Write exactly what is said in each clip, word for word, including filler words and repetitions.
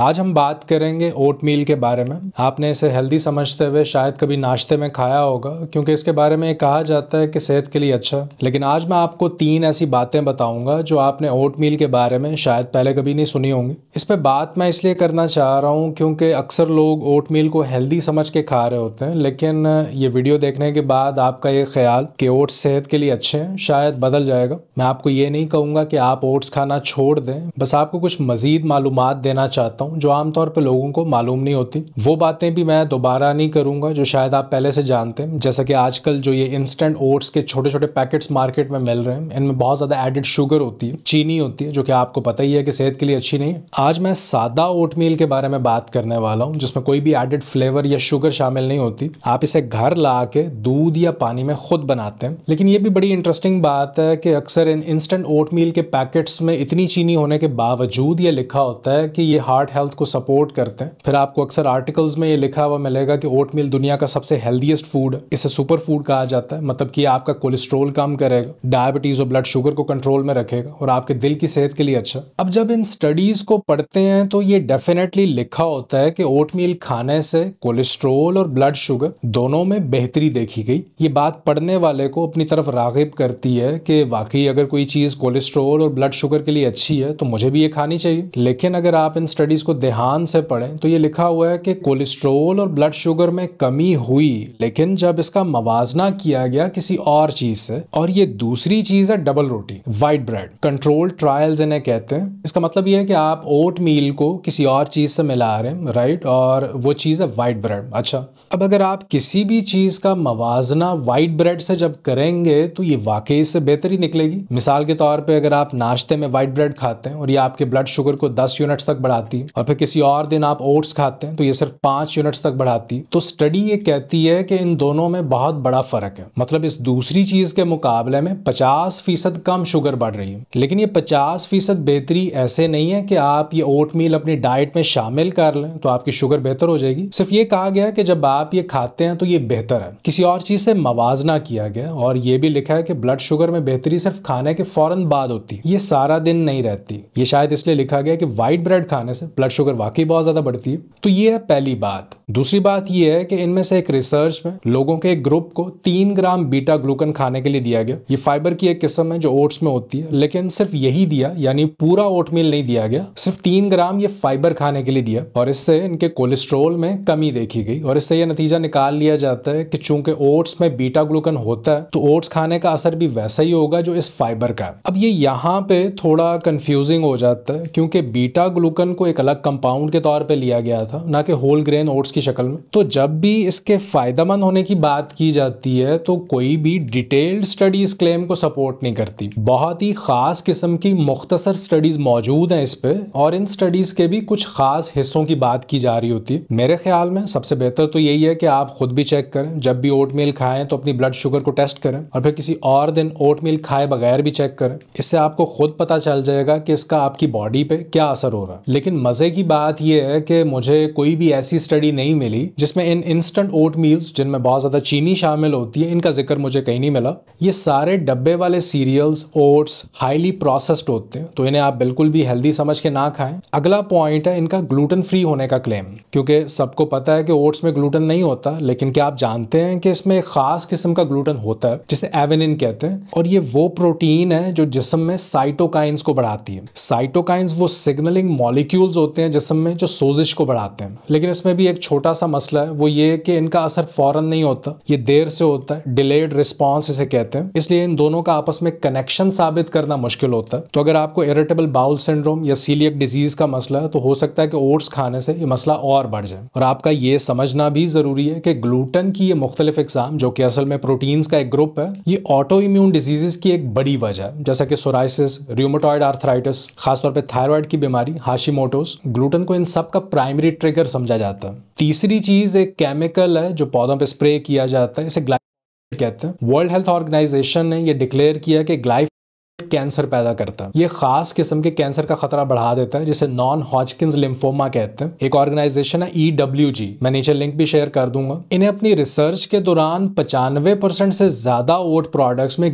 आज हम बात करेंगे ओट मील के बारे में। आपने इसे हेल्दी समझते हुए शायद कभी नाश्ते में खाया होगा, क्योंकि इसके बारे में कहा जाता है कि सेहत के लिए अच्छा है। लेकिन आज मैं आपको तीन ऐसी बातें बताऊंगा जो आपने ओट मील के बारे में शायद पहले कभी नहीं सुनी होंगी। इस पर बात मैं इसलिए करना चाह रहा हूँ क्योंकि अक्सर लोग ओट मील को हेल्दी समझ के खा रहे होते हैं, लेकिन ये वीडियो देखने के बाद आपका ये ख्याल कि ओट्स सेहत के लिए अच्छे हैं शायद बदल जाएगा। मैं आपको ये नहीं कहूँगा कि आप ओट्स खाना छोड़ दें, बस आपको कुछ मज़ीद मालूमात देना चाहता हूँ जो आमतौर पर लोगों को मालूम नहीं होती। वो बातें भी मैं दोबारा नहीं करूंगा जो शायद आप पहले से जानते हैं, जैसा कि आजकल जो ये इंस्टेंट ओट्स के छोटे छोटे पैकेट्स मार्केट में मिल रहे हैं, इनमें बहुत ज्यादा एडेड शुगर होती है, चीनी होती है, जो कि आपको पता ही है कि सेहत के लिए अच्छी नहीं है। आज मैं सादा ओटमील के बारे में बात करने वाला हूँ जिसमें कोई भी एडेड फ्लेवर या शुगर शामिल नहीं होती। आप इसे घर ला के दूध या पानी में खुद बनाते हैं। लेकिन ये भी बड़ी इंटरेस्टिंग बात है कि अक्सर इन इंस्टेंट ओटमील के पैकेट्स में इतनी चीनी होने के बावजूद ये लिखा होता है कि ये हार्ट हेल्थ को सपोर्ट करते हैं। फिर आपको अक्सर आर्टिकल्स में ये लिखा हुआ मिलेगा कि ओटमील दुनिया का सबसे हेल्दीएस्ट फूड है, इसे सुपर फूड कहा जाता है, मतलब कि आपका कोलेस्ट्रॉल कम करेगा, डायबिटीज और ब्लड शुगर को कंट्रोल में रखेगा और आपके दिल की सेहत के लिए अच्छा। अब जब इन स्टडीज को पढ़ते हैं तो ये डेफिनेटली लिखा होता है कि ओटमील खाने से कोलेस्ट्रोल और ब्लड शुगर दोनों में बेहतरी देखी गई। ये बात पढ़ने वाले को अपनी तरफ रागिब करती है कि वाकई अगर कोई चीज कोलेस्ट्रोल और ब्लड शुगर के लिए अच्छी है तो मुझे भी ये खानी चाहिए। लेकिन अगर आप इन स्टडीज को ध्यान से पढ़ें तो ये लिखा हुआ है कि कोलेस्ट्रॉल और ब्लड शुगर में कमी हुई, लेकिन जब इसका मवाजना किया गया किसी और चीज से, और ये दूसरी चीज है डबल रोटी, वाइट ब्रेड, कंट्रोल ट्रायल्स इन्हें कहते हैं। इसका मतलब ये है कि आप ओट मील को किसी और चीज से मिला रहे हैं, राइट, और वो चीज है वाइट ब्रेड। अच्छा, अब अगर आप किसी भी चीज का मवाजना वाइट ब्रेड से जब करेंगे तो ये वाकई इससे बेहतरी निकलेगी। मिसाल के तौर पर अगर आप नाश्ते में वाइट ब्रेड खाते हैं और ये आपके ब्लड शुगर को दस यूनिट्स तक बढ़ाती है, और फिर किसी और दिन आप ओट्स खाते हैं तो ये सिर्फ पांच यूनिट्स तक बढ़ाती है। तो स्टडी ये कहती है कि इन दोनों में बहुत बड़ा फर्क है, मतलब इस दूसरी चीज के मुकाबले में पचास फीसद कम शुगर बढ़ रही है। लेकिन ये पचास फीसद बेहतरी ऐसे नहीं है कि आप ये ओटमील अपनी डाइट में शामिल कर लें तो आपकी शुगर बेहतर हो जाएगी। सिर्फ ये कहा गया है कि जब आप ये खाते हैं तो ये बेहतर है। किसी और चीज से मवाजना किया गया, और ये भी लिखा है कि ब्लड शुगर में बेहतरी सिर्फ खाने के फौरन बाद होती है, ये सारा दिन नहीं रहती। ये शायद इसलिए लिखा गया कि व्हाइट ब्रेड खाने से ब्लड शुगर वाकई बहुत ज्यादा बढ़ती है। तो ये है पहली बात। दूसरी बात ये है कि इनमें से एक रिसर्च में लोगों के एक ग्रुप को तीन ग्राम बीटा ग्लूकन खाने के लिए दिया गया। ये फाइबर की एक किस्म है जो ओट्स में होती है, लेकिन सिर्फ यही दिया, यानी पूरा ओटमील नहीं दिया गया, सिर्फ तीन ग्राम ये फाइबर खाने के लिए दिया, और इससे इनके कोलेस्ट्रोल में कमी देखी गई। और इससे यह नतीजा निकाल लिया जाता है कि चूंकि ओट्स में बीटा ग्लूकन होता है तो ओट्स खाने का असर भी वैसा ही होगा जो इस फाइबर का है। अब ये यहाँ पे थोड़ा कंफ्यूजिंग हो जाता है क्योंकि बीटा ग्लूकन को एक अलग कंपाउंड के तौर पे लिया गया था, ना कि होल ग्रेन ओट्स की शक्ल में। तो जब भी इसके फायदेमंद होने की बात की जाती है तो कोई भी डिटेल्ड स्टडीज क्लेम को सपोर्ट नहीं करती। बहुत ही खास किस्म की मुख्तसर स्टडीज मौजूद हैं इस पे, और इन स्टडीज के भी कुछ खास हिस्सों की बात की जा रही होती है। मेरे ख्याल में सबसे बेहतर तो यही है कि आप खुद भी चेक करें, जब भी ओटमील खाएं तो अपनी ब्लड शुगर को टेस्ट करें और फिर किसी और दिन ओटमील खाए बगैर भी चेक करें। इससे आपको खुद पता चल जाएगा कि इसका आपकी बॉडी पे क्या असर हो रहा है। लेकिन मजे की बात यह है कि मुझे कोई भी ऐसी स्टडी नहीं मिली जिसमें इन इंस्टेंट ओट मील्स जिनमें बहुत ज्यादा चीनी शामिल होती है, इनका जिक्र मुझे कहीं नहीं मिला। ये सारे डब्बे वाले सीरियल्स, ओट्स हाईली प्रोसेस्ड होते हैं, तो इन्हें आप बिल्कुल भी हेल्दी समझ के ना खाएं। अगला पॉइंट है इनका ग्लूटेन फ्री होने का क्लेम, क्योंकि सबको पता है कि ओट्स में ग्लूटेन नहीं होता, लेकिन क्या आप जानते हैं कि इसमें एक खास किस्म का ग्लूटेन होता है जिसे एवेनिन कहते हैं, और ये वो प्रोटीन है जो जिस्म में साइटोकाइंस को बढ़ाती है। साइटोकाइंस वो सिग्नलिंग मॉलिक्यूल्स होते हैं जिस्म में जो सोजिश को बढ़ाते हैं। लेकिन इसमें भी एक छोटा सा मसला है, वो ये कि इनका असर फौरन नहीं होता, ये देर से होता है, डिलेड रिस्पांस इसे कहते हैं। इसलिए इन दोनों का आपस में कनेक्शन साबित करना मुश्किल होता है। तो अगर आपको इरिटेबल बाउल सिंड्रोम या सीलिएक डिजीज का मसला है तो हो सकता है कि ओट्स खाने से ये मसला और बढ़ जाए। और आपका ये समझना भी जरूरी है कि ग्लूटेन की ये मुख्तलिफ इकसाम, जो कि असल में प्रोटीन्स का एक ग्रुप है, ये ऑटो इम्यून डिजीजेस की एक बड़ी वजह है, जैसा कि सोराइसिस, रूमेटॉइड आर्थराइटिस, खासतौर पर थायराइड की बीमारी, हाशिमोटोस। ग्लूटेन को इन सब का प्राइमरी ट्रिगर समझा जाता है। तीसरी चीज एक केमिकल है जो पौधों पे स्प्रे किया जाता है, इसे ग्लाइफोसेट कहते हैं। वर्ल्ड हेल्थ ऑर्गेनाइजेशन ने ये डिक्लेयर किया कि ग्लाइफोसेट कैंसर पैदा करता है। ये खास किस्म के कैंसर का खतरा बढ़ा देता है जिसे नॉन हॉजकिंस लिम्फोमा कहते हैं। एक ऑर्गेनाइजेशन है ई डब्ल्यू जी, मैं नीचे लिंक भी शेयर कर दूंगा। इन्हें अपनी रिसर्च के दौरान पचानवे परसेंट से ज्यादा ओट प्रोडक्ट्स में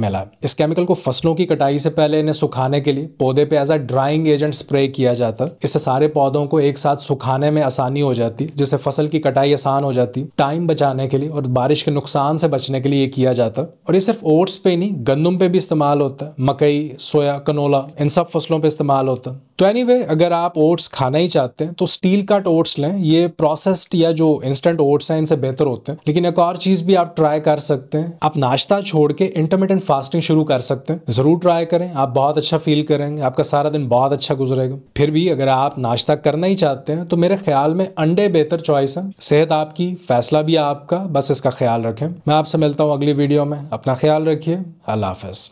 मिला। इस केमिकल को फसलों की कटाई से पहले इन्हें सुखाने के लिए पौधे पे as a drying agent spray किया जाता। इससे सारे पौधों को एक साथ सुखाने में आसानी हो जाती, जिससे फसल की कटाई आसान हो जाती। टाइम बचाने के लिए और बारिश के नुकसान से बचने के लिए ये किया जाता। और ये सिर्फ ओट्स पे नहीं, गंदुम पे भी इस्तेमाल होता है, मकई, सोया, कनोला, इन सब फसलों पे इस्तेमाल होता है। तो एनीवे anyway, अगर आप ओट्स खाना ही चाहते हैं तो स्टील कट ओट्स लें। ये प्रोसेस्ड या जो इंस्टेंट ओट्स हैं इनसे बेहतर होते हैं। लेकिन एक और चीज़ भी आप ट्राई कर सकते हैं, आप नाश्ता छोड़ के इंटरमिटेंट फास्टिंग शुरू कर सकते हैं। ज़रूर ट्राई करें, आप बहुत अच्छा फील करेंगे, आपका सारा दिन बहुत अच्छा गुजरेगा। फिर भी अगर आप नाश्ता करना ही चाहते हैं तो मेरे ख्याल में अंडे बेहतर चॉइस है। सेहत आपकी, फैसला भी आपका, बस इसका ख्याल रखें। मैं आपसे मिलता हूँ अगली वीडियो में। अपना ख्याल रखिए। अल्लाह हाफ़िज़।